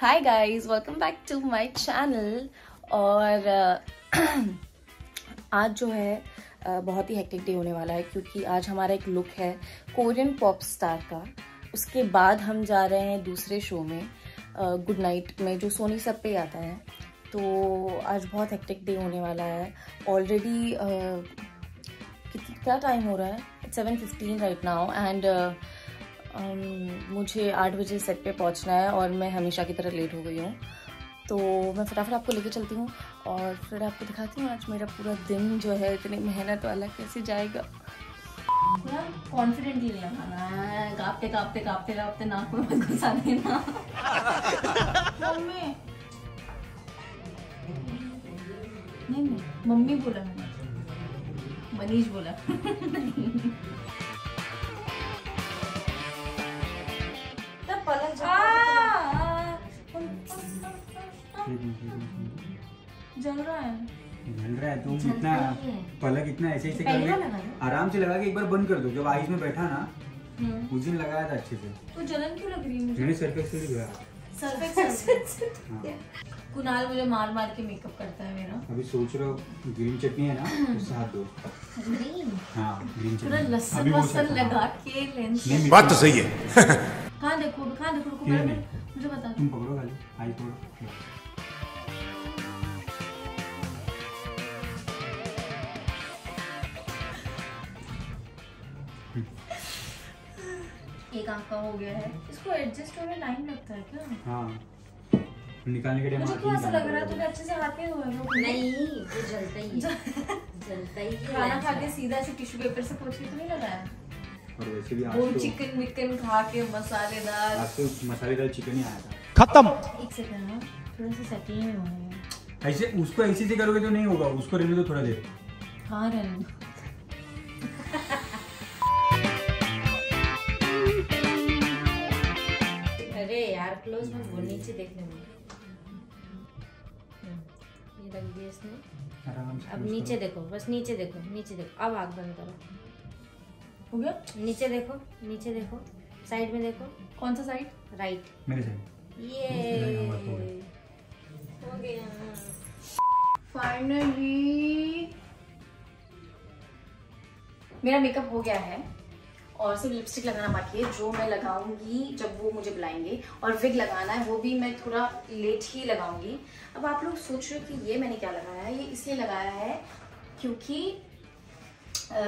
Hi guys, welcome back to my channel. और आज जो है बहुत ही हेक्टिक डे होने वाला है, क्योंकि आज हमारा एक लुक है कोरियन पॉप स्टार का। उसके बाद हम जा रहे हैं दूसरे शो में, गुड नाइट में, जो सोनी सब पे आता है। तो आज बहुत हेक्टिक डे होने वाला है। ऑलरेडी क्या टाइम हो रहा है? 7:15 राइट नाउ। एंड मुझे 8 बजे सेट पे पहुंचना है और मैं हमेशा की तरह लेट हो गई हूँ। तो मैं फटाफट आपको लेके चलती हूँ और फिर आपको दिखाती हूँ आज मेरा पूरा दिन जो है इतनी मेहनत वाला कैसे जाएगा। पूरा कॉन्फिडेंटली लिया खाना, कांपते कांपते कांपते कांपते नाक में मत घुसा देना। नहीं, मम्मी बोला, मनीष बोला। जल रहा है तुम इतना पलक इतना ऐसे कर आराम से लगा के एक बार बंद कर दो। जब आइस में बैठा ना उस दिन लगाया था अच्छे से। तो जलन क्यों लग रही है मुझे? सर्फ एक्सेल कुणाल मुझे मार मार के मेकअप करता है मेरा। अभी सोच रहा हूँ ग्रीन चटनी है ना, उससे हाथ दो। ग्रीन चटनी लहसुन वसन लगा के लेंस। बात तो सही है। कहाँ देखो मुझे बता। तुम पकड़ो खाली, आई पकड़ो। एक आंख का हो गया है। इसको एडजस्ट होने टाइम लगता है क्या? हाँ, निकालने के टाइम। मुझे क्यों ऐसा लग रहा है? तुमने अच्छे से हाथ नहीं धोए। नहीं, वो जलता ही है। खाना खा के सीधा से टिश्यू पेपर से पोंछ के तो नहीं लगाया? और वैसे भी आज तो चिकन मिकन खा के मसालेदार, आज तो मसालेदार चिकन ही आया था। खत्म। एक सेकंड, थोड़ा सा सेटिंग में होगा। ऐसे उसको ऐसे से करोगे तो नहीं होगा। उसको रहने दो थोड़ा देर। हाँ, रहने दो। अरे यार, क्लोज मत बोल, नीचे देखने में ये रख दिया इसने। आराम से अब नीचे देखो, बस नीचे देखो। अब आग बंद करो। हो गया? नीचे देखो, साइड में देखो। कौन सा साइड? राइट, मेरे साइड। ये हो गया फाइनली। मेरा मेकअप हो गया है और सिर्फ लिपस्टिक लगाना बाकी है, जो मैं लगाऊंगी जब वो मुझे बुलाएंगे। और विग लगाना है, वो भी मैं थोड़ा लेट ही लगाऊंगी। अब आप लोग सोच रहे हो कि ये मैंने क्या लगाया है। ये इसलिए लगाया है क्योंकि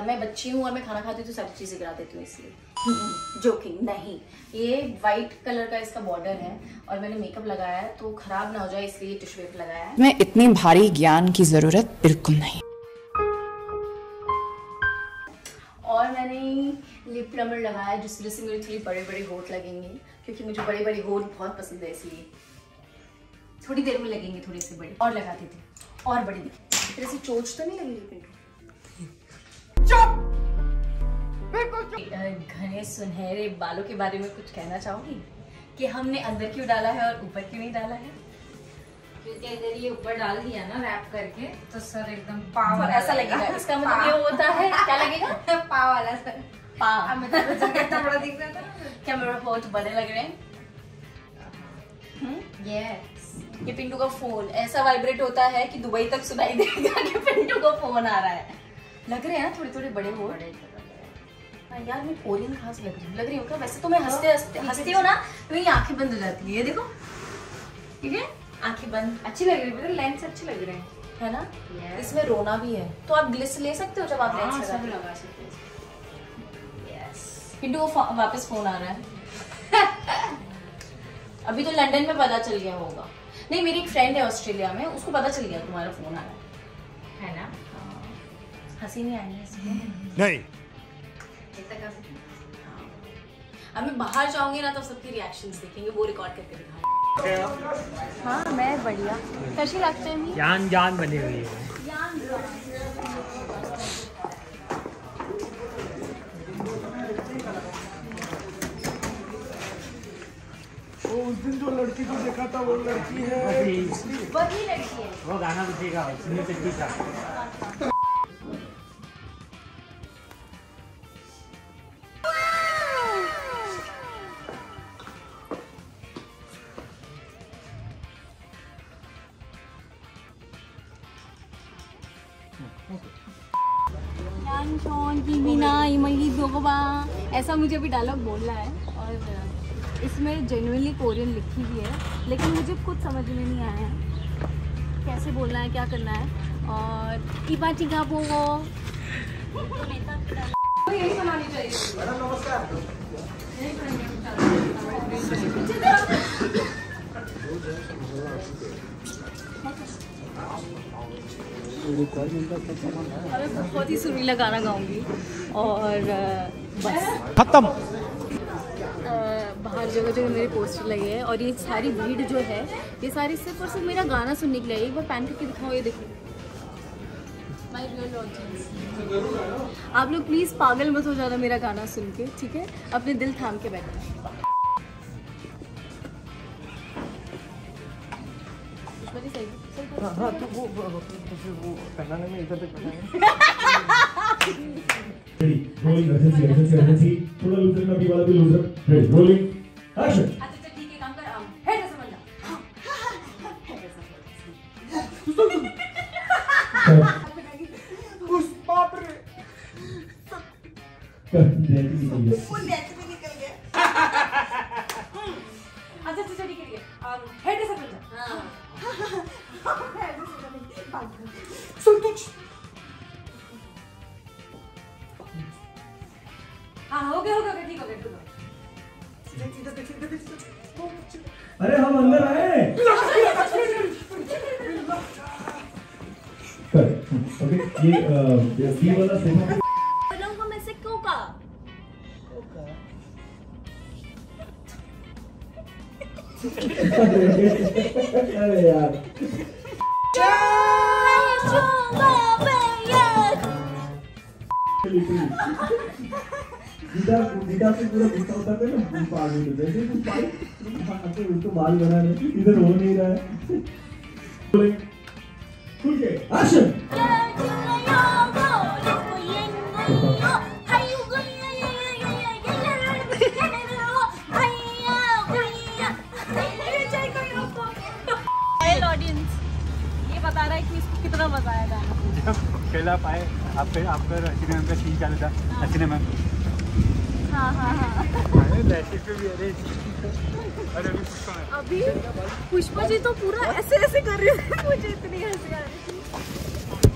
मैं बच्ची हूँ और मैं खाना खाती हूँ तो सारी चीज़ें गिरा देती हूँ, इसलिए। जोकिंग नहीं। ये वाइट कलर का इसका बॉर्डर है और मैंने मेकअप लगाया है तो खराब ना हो जाए, इसलिए टिश्यू पेपर लगाया है। मैं इतनी भारी ज्ञान की जरूरत बिल्कुल नहीं। और मैंने लिप प्लमर लगाया है, जिस वजह से मेरे थोड़ी बड़े बड़े होंठ लगेंगे, क्योंकि मुझे बड़े बड़े होंठ बहुत पसंद है, इसलिए थोड़ी देर में लगेंगे थोड़े से बड़े। और लगाती थी और बड़े दिखे। फिर ऐसी चोच तो नहीं लगेगी? घने सुनहरे बालों के बारे में कुछ कहना चाहूंगी कि हमने अंदर क्यों डाला है और ऊपर क्यों नहीं डाला है? क्योंकि अगर ये ऊपर डाल दिया ना रैप करके तो सर एकदम पाव वाला ऐसा लगेगा। इसका मतलब ये होता है क्या लगेगा? पाव वाला सर। पाव कितना बड़ा दिख रहा था। क्या मेरे बहुत बड़े लग रहे हैं? ये पिंटू का फोन ऐसा वाइब्रेट होता है कि दुबई तक सुनाई देगा कि पिंटू का फोन आ रहा है। लग रहे हैं थोड़े थोड़े बड़े हो यार। मैं कोरियन खास लग रही हूँ क्या? वैसे तो मैं हंसती हो ना तो मेरी आंखें बंद हो जाती है। ये देखो, ठीक है, आंखें बंद अच्छी लग रही है, लेंस अच्छे लग रहे हैं, है ना? yes. इसमें रोना भी है तो आप ग्लिस ले सकते हो जब आप लेंस लगा सकते हो। पिंटू को वापस फोन आ रहा है। अभी तो लंदन में पता चल गया होगा। नहीं, मेरी एक फ्रेंड है ऑस्ट्रेलिया में, उसको पता चल गया तुम्हारा फोन आ रहा है ना? हंसी नहीं आई इसको? नहीं, अब मैं बाहर जाऊंगी ना तो सबके रिएक्शंस देखेंगे, वो रिकॉर्ड करके दिखाएंगे। हाँ, मैं बढ़िया कैसी लगते हैं? जान बनी हुई है। वो उस दिन जो लड़की को देखा था वो लड़की है, वही लड़की है। वो गाना बजेगा। ऐसा मुझे भी डायलॉग बोलना है और इसमें जेन्युइनली कोरियन लिखी भी है, लेकिन मुझे कुछ समझ में नहीं आया कैसे बोलना है, क्या करना है। और इबाची का वो यही बनानी चाहिए। बहुत ही सुरीला गाना गाऊंगी और बस खत्म। बाहर जगह जगह मेरे पोस्टर लगे हैं और ये सारी भीड़ जो है ये सारी सिर्फ और सिर्फ मेरा गाना सुनने के लिए। एक बार पैन करके दिखाओ, ये देखो माय रियल ऑडियंस। आप लोग प्लीज़ पागल मत हो जाना मेरा गाना सुन के, ठीक है? अपने दिल थाम के बैठना। हाँ तो वो पहनाने में इधर तक थोड़ा लूजर अभी वाला भी लूजर है। Rolling action. अच्छा ठीक है, काम कर। आओ हेड से बंदा। हां उस बाप रे फुल डेथ में निकल गया। अच्छा अच्छा ठीक है, और हेड से बंदा। हां हेड से बंदा सुन तू। हाँ हो गया ठीक हो गया। अरे हम अंदर आए। ओके ये सी वाला सेट बनाऊंगा मैं से कोका। अरे यार दीदा से पूरा गुस्सा होता है ना, पागल हो जैसे कुछ पागल उसको बाल बना रहे, इधर हो नहीं रहा है। खुल के एक्शन। ये बता रहा है कि इसको कितना मजा आया था। खेला पाए आपका रचना मैम का सीन चल रहा था। रचना मैम हाँ। अभी पुष्पा जी तो पूरा ऐसे कर रही है, मुझे इतनी हंसी आ रही थी।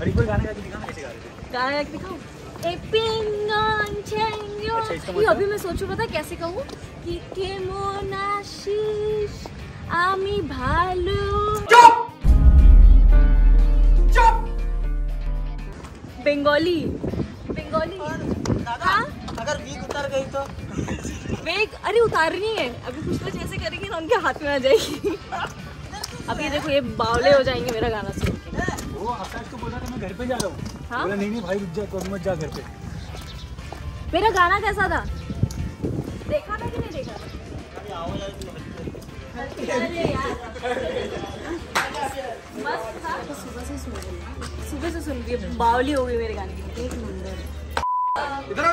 अरे कोई गाना गा के दिखाओ, कैसे गा रहे थे? गाना गा के दिखाओ। ए पिंग ऑन चेंग। ये अभी मैं सोचूं पता कैसे कहूँ कि केमन आशीष आमी भालो। चुप बंगाली। हाँ? अगर वेग उतर गई तो वेग अरे उतारनी है अभी। कुछ तो जैसे करेंगे ना उनके हाथ में आ जाएगी। अभी देखो ये बावले हो जाएंगे मेरा गाना सुन के। वो आकाश को बोला था मैं घर पे जा रहा हूँ। हाँ? बोला नहीं भाई रुक जा, तो मत जा घर पे। मेरा गाना कैसा था देखा था कि नहीं देखा? मस्त था। सुबह से सुन रही है, बावली हो गई मेरे गाने की। एक नंबर। इधर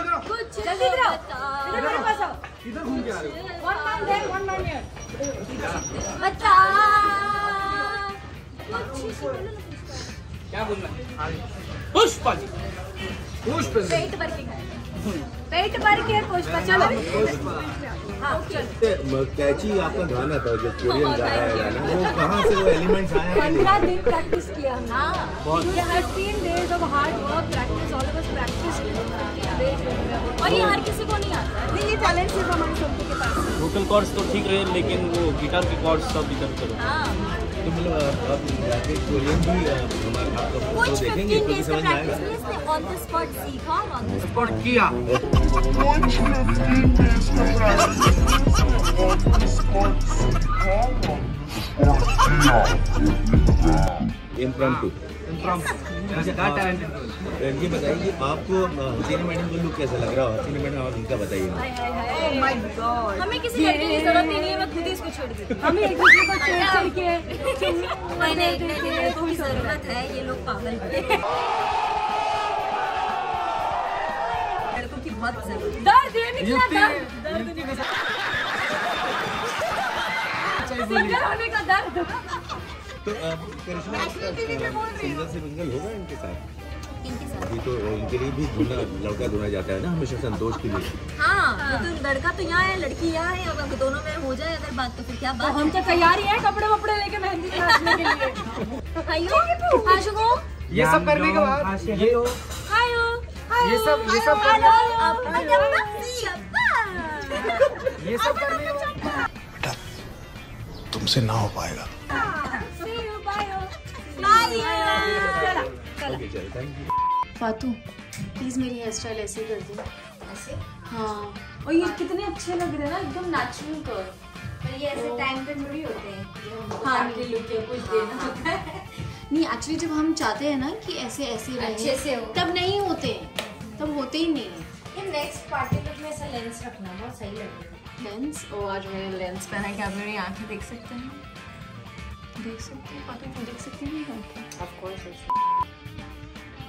घूम के आ रहे हो। वन मैन देयर बता क्या बोलना है? पुष्पा पेट भर के पुष्पा। चलो हां चलो कैची आपका गाना था जो कोरियन गा रहा है, वो कहां से वो एलिमेंट्स आया? 15 दिन प्रैक्टिस किया हमने। हर 3 days of hard work practice, all of us practice किया। और ये हर किसी को नहीं आता है, ये टैलेंट सिर्फ हमारे सबके पास है। वोकल कॉर्ड्स तो ठीक रहे लेकिन वो गिटार के कॉर्ड्स सब इधर करो। हां तो मतलब आप जाके कोरियन भी हमारे आपका फोटो देखेंगे तो समझ आएगा। इसने ऑन द स्पॉट सीखा, ऑन द स्पॉट किया। इम्प्रॉम्प्टू ऐसा का टैलेंट। ये बताइए आपको हसीना मैडम का लुक कैसा लग रहा है? हसीना मैडम आप इनका बताइए। माय गॉड हमें किसी लड़की की जरूरत नहीं है, मैं खुद ही इसको छोड़ दी। हमें एक दूसरे को छोड़ करके मैंने इतने को जरूरत है। ये लोग पागल हैं, लड़कों की बहुत जरूरत। दर्द ये निकला दर्द निकला, सिंगर होने का दर्द। तो करिश्मा सिंगल से सिंगल होगा इनके साथ? अभी तो इनके लिए भी लड़का ढूंढा जाता है ना हमेशा संतोष के लिए। हाँ तो लड़का तो यहाँ है, लड़की यहाँ है, अगर दोनों में हो जाए अगर बात तो फिर क्या बात। हम तो तैयारी है कपड़े वपड़े लेके मेहंदी नाचने के लिए। आइयो ये सब करने के बाद ये सब करने के बाद बेटा तुमसे ना हो पाएगा। फातू प्लीज मेरी हेयर स्टाइल ऐसे कर दो। ऐसे? हाँ। और ये कितने अच्छे लग रहे हैं ना, एकदम नेचुरल कर। पर ये ऐसे टाइम पे थोड़ी होते हैं। हाँ लुक है कुछ देना होता है। नहीं एक्चुअली जब हम चाहते हैं ना कि ऐसे ऐसे रहे तब नहीं होते, तब होते ही नहीं है। नेक्स्ट पार्टी लुक में ऐसा लेंस रखना बहुत सही लगेगा। लेंस? ओ आज मैंने लेंस पहना है, क्या आप मेरी आँखें देख सकते हैं? देख सकते हैं पार्टी देख सकते हैं।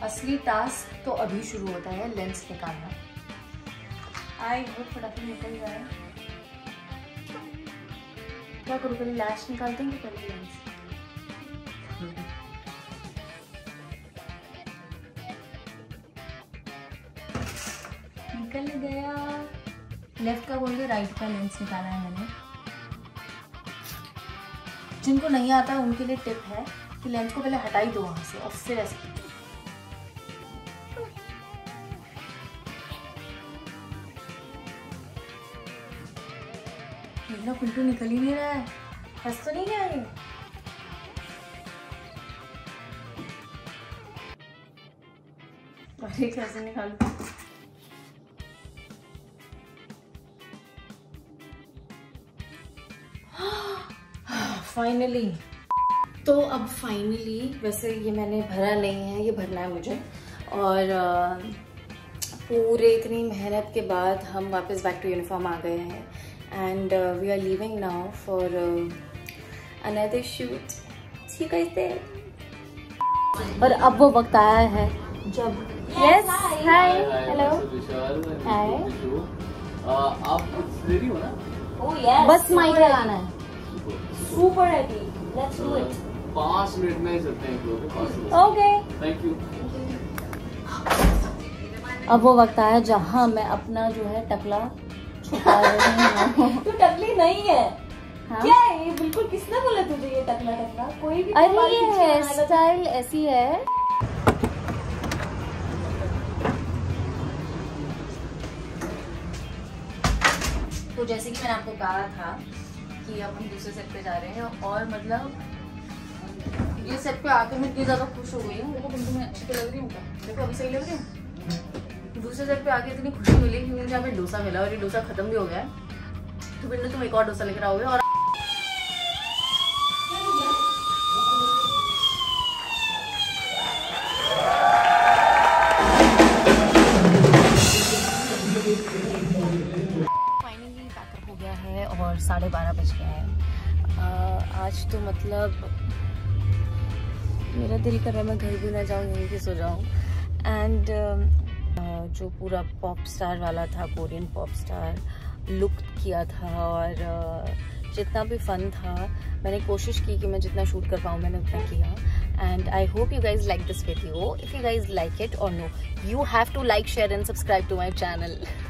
असली टास्क तो अभी शुरू होता है, लेंस निकालना। आई वो फटाफट निकल जाए। क्या करूँ, पहले लैश निकाल देंगे पहले लेंस। निकल गया। लेफ्ट का बोल के राइट का लेंस निकाला है मैंने। जिनको नहीं आता उनके लिए टिप है कि लेंस को पहले हटाई दो वहाँ से और फिर ऐसे। मेरा कुंटू निकल ही नहीं रहा है। फंस तो नहीं गया ये? अरे कैसे निकालूं? फाइनली। तो अब फाइनली, वैसे ये मैंने भरा नहीं है, ये भरना है मुझे। और पूरे इतनी मेहनत के बाद हम वापस बैक टू यूनिफॉर्म आ गए हैं। And we are leaving now for another shoot. See you guys there. और अब वो वक्त आया है जब yes hi hello hi आप रेडी हो ना? Oh yes. बस माइक लगाना है. Super ready. Let's do it. 5 minute में चलते हैं. Okay. Thank you. अब वो वक्त आया जहाँ मैं अपना जो है टकला तू टकली नहीं है। हाँ? क्या है ये बिल्कुल, किसने बोला तुझे ये टकला टकला? कोई भी। अरे ये हेयर स्टाइल ऐसी है। तो जैसे कि मैंने आपको कहा था कि अब हम दूसरे सेट पे जा रहे हैं और मतलब ये सेट पे आके मैं इतनी ज्यादा खुश हो गई हूँ। देखो बिल्कुल मैं अच्छी तो लग रही हूँ, देखो अभी सही लग रही हूँ। दूसरे सेट पे आके इतनी खुशी मिली कि मुझे यहाँ पे डोसा मिला और ये डोसा खत्म भी हो गया है। तो फिर तुम एक और डोसा लेकर आओगे। और फाइनली पैकअप हो गया है और 12:30 बज गया है। आज तो मतलब मेरा दिल कर रहा है मैं घर भी ना जाऊँ, यहीं पे सो जाऊँ। एंड जो पूरा पॉप स्टार वाला था, कोरियन पॉप स्टार लुक किया था और जितना भी फन था मैंने कोशिश की कि मैं जितना शूट कर पाऊँ मैंने उतना किया। And I hope you guys like this video. If you guys like it और no, you have to like share and subscribe to my channel.